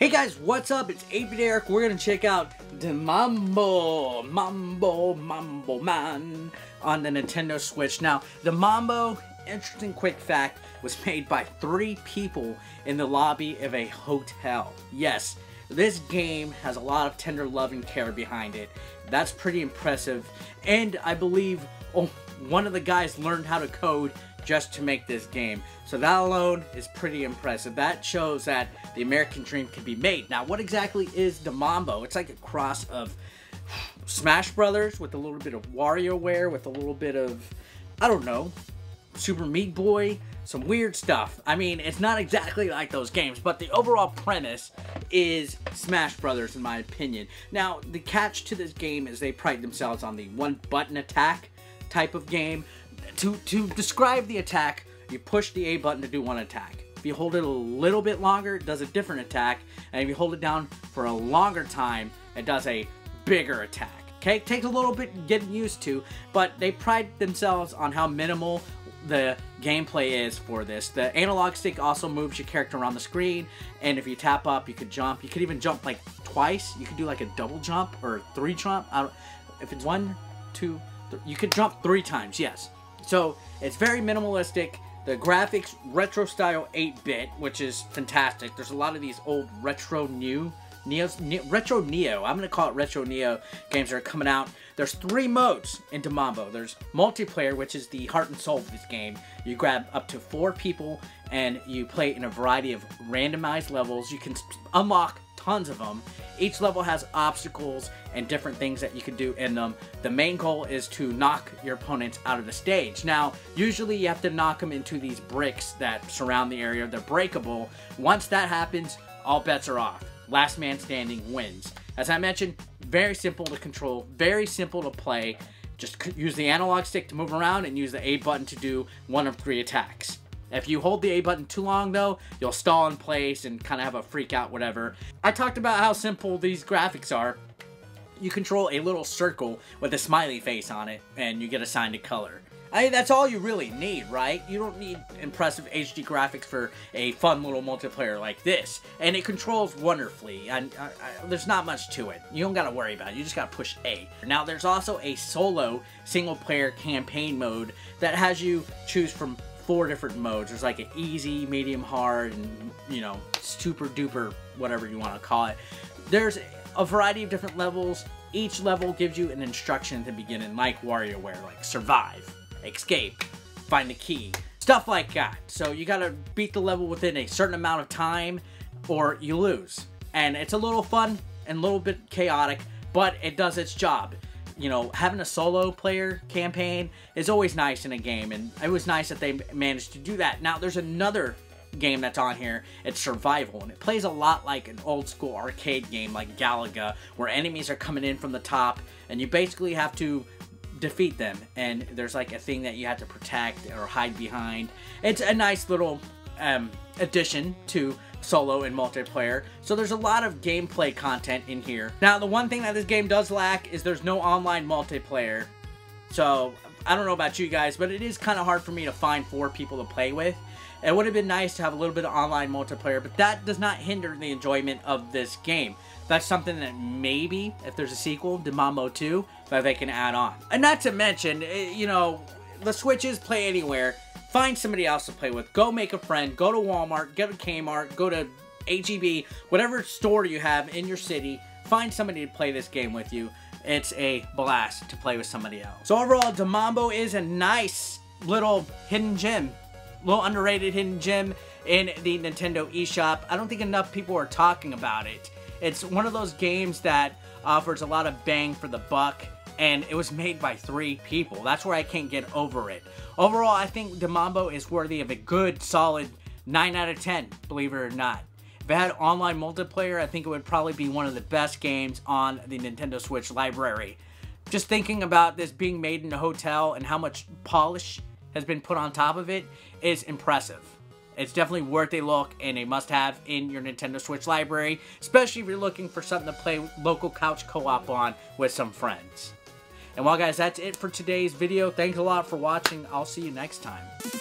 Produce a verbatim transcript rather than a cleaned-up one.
Hey guys, what's up? It's eight bit Eric. We're gonna check out De Mambo, Mambo, Mambo Man on the Nintendo Switch. Now, De Mambo, interesting quick fact, was made by three people in the lobby of a hotel. Yes, this game has a lot of tender love and care behind it. That's pretty impressive. And I believe oh, one of the guys learned how to code just to make this game. So that alone is pretty impressive. That shows that the American dream can be made. Now, what exactly is De Mambo? It's like a cross of Smash Brothers with a little bit of WarioWare, with a little bit of, I don't know, Super Meat Boy, some weird stuff. I mean, it's not exactly like those games, but the overall premise is Smash Brothers, in my opinion. Now, the catch to this game is they pride themselves on the one-button attack type of game. To, to describe the attack, you push the A button to do one attack. If you hold it a little bit longer, it does a different attack. And if you hold it down for a longer time, it does a bigger attack. Okay, it takes a little bit getting used to, but they pride themselves on how minimal the gameplay is for this. The analog stick also moves your character around the screen, and if you tap up, you could jump. You could even jump like twice. You could do like a double jump or three jump. I don't, if it's one, two, three, you could jump three times, yes. So it's very minimalistic. The graphics, retro style eight bit, which is fantastic. There's a lot of these old retro new Neos, ne retro Neo, I'm going to call it retro Neo games that are coming out. There's three modes in De Mambo. There's multiplayer, which is the heart and soul of this game. You grab up to four people and you play in a variety of randomized levels. You can unlock tons of them. Each level has obstacles and different things that you can do in them. The main goal is to knock your opponents out of the stage. Now, usually you have to knock them into these bricks that surround the area. They're breakable. Once that happens, all bets are off. Last man standing wins. As I mentioned, very simple to control, very simple to play. Just use the analog stick to move around and use the A button to do one of three attacks. If you hold the A button too long though, you'll stall in place and kind of have a freak out, whatever. I talked about how simple these graphics are. You control a little circle with a smiley face on it and you get assigned a color. I mean, that's all you really need, right? You don't need impressive H D graphics for a fun little multiplayer like this. And it controls wonderfully. And I, I, there's not much to it. You don't got to worry about it. You just got to push A. Now, there's also a solo single-player campaign mode that has you choose from four different modes. There's like an easy, medium, hard, and, you know, super-duper, whatever you want to call it. There's a variety of different levels. Each level gives you an instruction to begin in, like WarioWare, like survive, escape, find the key, stuff like that. So you gotta beat the level within a certain amount of time or you lose. And it's a little fun and a little bit chaotic, but it does its job. You know, having a solo player campaign is always nice in a game, and it was nice that they managed to do that. Now, there's another game that's on here. It's survival, and it plays a lot like an old school arcade game like Galaga, where enemies are coming in from the top and you basically have to defeat them, and there's like a thing that you have to protect or hide behind. It's a nice little um, addition to solo and multiplayer. So there's a lot of gameplay content in here. Now, the one thing that this game does lack is there's no online multiplayer. So I don't know about you guys, but it is kind of hard for me to find four people to play with. It would have been nice to have a little bit of online multiplayer, but that does not hinder the enjoyment of this game. That's something that maybe, if there's a sequel, De Mambo two, that they can add on. And not to mention, you know, the Switch is play anywhere. Find somebody else to play with. Go make a friend. Go to Walmart. Go to Kmart. Go to H E B. Whatever store you have in your city, find somebody to play this game with you. It's a blast to play with somebody else. So overall, De Mambo is a nice little hidden gem. Little underrated hidden gem in the Nintendo eShop. I don't think enough people are talking about it. It's one of those games that offers a lot of bang for the buck, and it was made by three people. That's where I can't get over it. Overall, I think De Mambo is worthy of a good, solid nine out of ten, believe it or not. If it had online multiplayer, I think it would probably be one of the best games on the Nintendo Switch library. Just thinking about this being made in a hotel and how much polish has been put on top of it is impressive. It's definitely worth a look and a must-have in your Nintendo Switch library, especially if you're looking for something to play local couch co-op on with some friends. And well, guys, that's it for today's video. Thanks a lot for watching. I'll see you next time.